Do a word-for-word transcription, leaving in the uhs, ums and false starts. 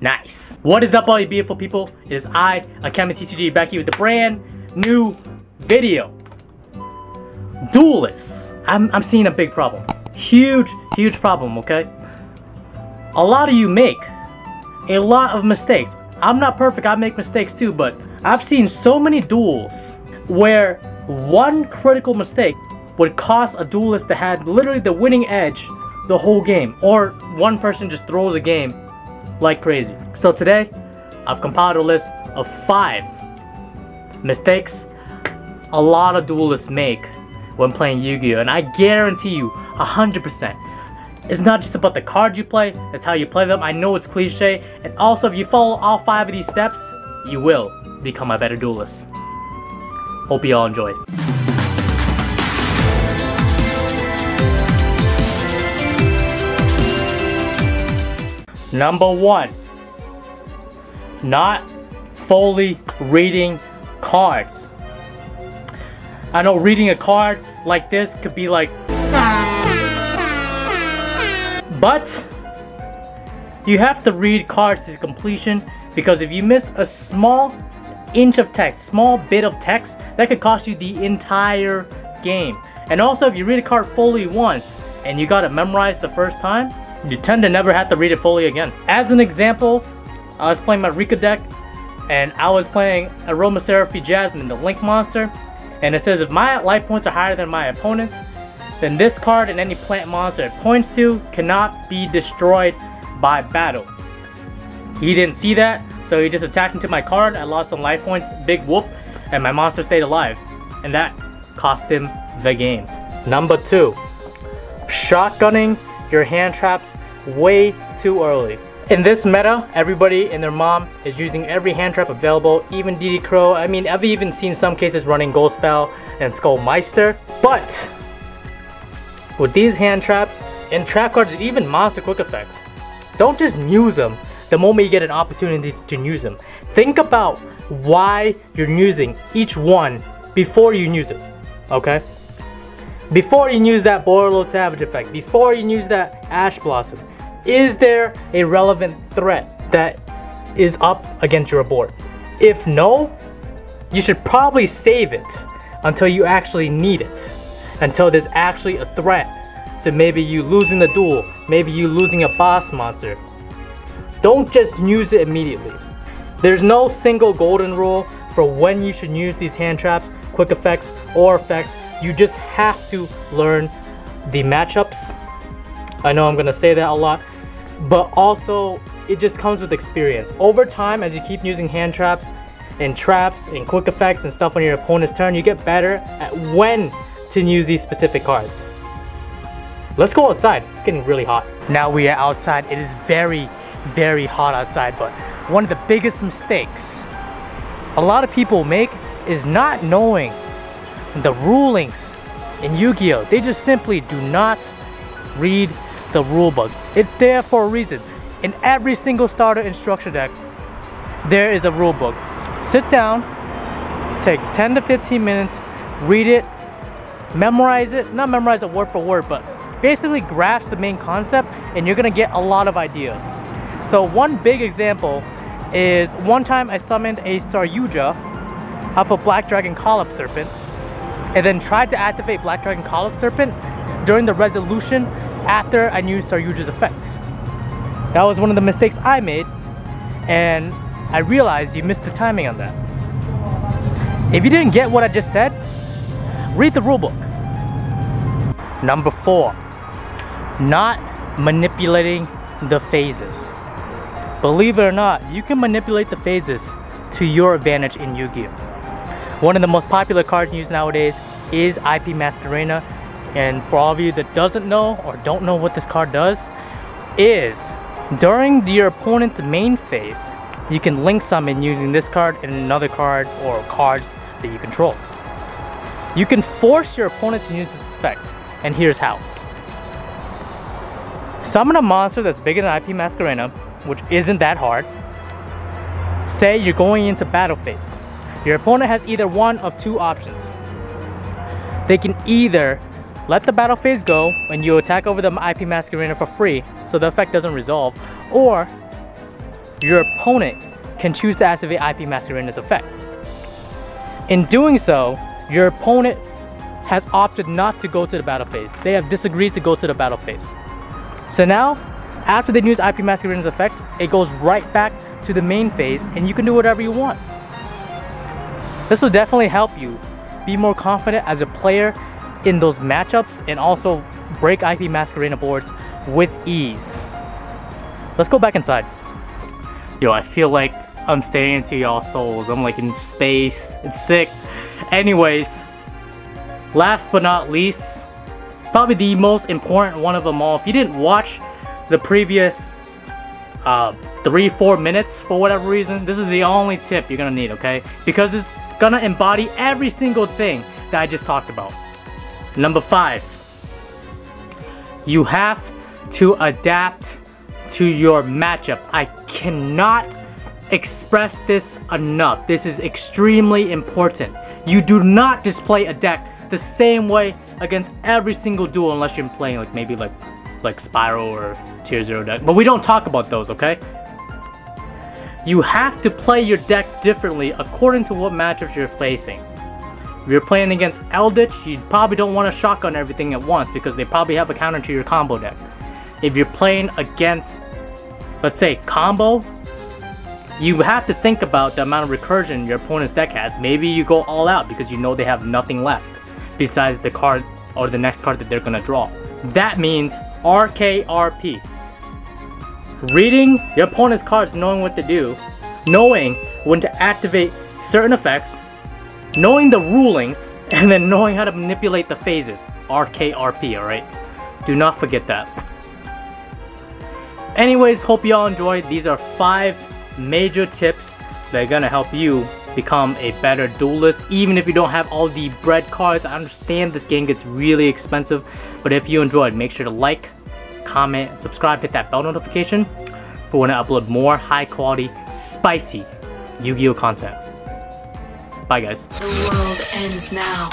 Nice. What is up all you beautiful people? It is I, Akemi T C G, back here with a brand new video. Duelists. I'm, I'm seeing a big problem. Huge, huge problem, okay? A lot of you make a lot of mistakes. I'm not perfect, I make mistakes too, but I've seen so many duels where one critical mistake would cost a duelist that had literally the winning edge the whole game, or one person just throws a game like crazy. So today, I've compiled a list of five mistakes a lot of duelists make when playing Yu-Gi-Oh! And I guarantee you, one hundred percent, it's not just about the cards you play, it's how you play them. I know it's cliche, and also if you follow all five of these steps, you will become a better duelist. Hope you all enjoy. Number one, not fully reading cards. I know reading a card like this could be like, but you have to read cards to completion, because if you miss a small inch of text, small bit of text, that could cost you the entire game. And also, if you read a card fully once and you got it memorized the first time, you tend to never have to read it fully again. As an example, I was playing my Rika deck and I was playing Aroma Seraphy Jasmine, the Link monster, and it says if my life points are higher than my opponent's, then this card and any plant monster it points to cannot be destroyed by battle. He didn't see that, so he just attacked into my card. I lost some life points, big whoop, and my monster stayed alive, and that cost him the game. Number two, shotgunning your hand traps way too early. In this meta, everybody and their mom is using every hand trap available, even D D Crow. I mean, I've even seen some cases running Gold Spell and Skull Meister. But with these hand traps and trap cards and even monster quick effects, don't just use them the moment you get an opportunity to use them. Think about why you're using each one before you use it, okay? Before you use that Borderload Savage effect, before you use that Ash Blossom, is there a relevant threat that is up against your board? If no, you should probably save it until you actually need it, until there's actually a threat. So maybe you losing the duel, maybe you losing a boss monster. Don't just use it immediately. There's no single golden rule for when you should use these hand traps, quick effects, or effects. You just have to learn the matchups. I know I'm gonna say that a lot, but also it just comes with experience. Over time, as you keep using hand traps and traps and quick effects and stuff on your opponent's turn, you get better at when to use these specific cards. Let's go outside. It's getting really hot. Now we are outside. It is very, very hot outside, but one of the biggest mistakes a lot of people make is not knowing the rulings in Yu-Gi-Oh! They just simply do not read the rulebook. It's there for a reason. In every single starter instruction deck, there is a rulebook. Sit down, take ten to fifteen minutes, read it, memorize it, not memorize it word for word, but basically grasp the main concept, and you're gonna get a lot of ideas. So one big example is one time I summoned a Saryuja off of Black Dragon Collapserpent, and then tried to activate Black Dragon Collapserpent during the resolution after I knew Saryuja's effects. That was one of the mistakes I made, and I realized you missed the timing on that. If you didn't get what I just said, read the rulebook. Number four, not manipulating the phases. Believe it or not, you can manipulate the phases to your advantage in Yu-Gi-Oh! One of the most popular cards used nowadays is I P Masquerena, and for all of you that doesn't know or don't know what this card does, is during your opponent's main phase, you can link summon using this card and another card or cards that you control. You can force your opponent to use this effect, and here's how. Summon a monster that's bigger than I P Masquerena, which isn't that hard. Say you're going into battle phase. Your opponent has either one of two options. They can either let the battle phase go and you attack over the I P Masquerena for free so the effect doesn't resolve, or your opponent can choose to activate I P Masquerena's effect. In doing so, your opponent has opted not to go to the battle phase. They have disagreed to go to the battle phase. So now, after they use I P Masquerena's effect, it goes right back to the main phase and you can do whatever you want. This will definitely help you be more confident as a player in those matchups and also break I P Masquerena boards with ease. Let's go back inside. Yo, I feel like I'm staring into y'all souls. I'm like in space. It's sick. Anyways, last but not least, probably the most important one of them all. If you didn't watch the previous uh, three, four minutes for whatever reason, this is the only tip you're gonna need, okay? Because it's gonna embody every single thing that I just talked about. Number five, you have to adapt to your matchup. I cannot express this enough. This is extremely important. You do not display a deck the same way against every single duel unless you're playing like maybe like like Spiral or Tier Zero deck. But we don't talk about those, okay? You have to play your deck differently according to what matchups you're facing. If you're playing against Eldritch, you probably don't want to shotgun everything at once because they probably have a counter to your combo deck. If you're playing against, let's say, combo, you have to think about the amount of recursion your opponent's deck has. Maybe you go all out because you know they have nothing left besides the card or the next card that they're gonna draw. That means R K R P. Reading your opponent's cards, knowing what to do, knowing when to activate certain effects, knowing the rulings, and then knowing how to manipulate the phases. R K R P, alright? Do not forget that. Anyways, hope you all enjoyed. These are five major tips that are gonna help you become a better duelist. Even if you don't have all the bread cards, I understand this game gets really expensive, but if you enjoyed, make sure to like, comment, subscribe, hit that bell notification for when I upload more high quality, spicy Yu-Gi-Oh content. Bye guys. The world ends now.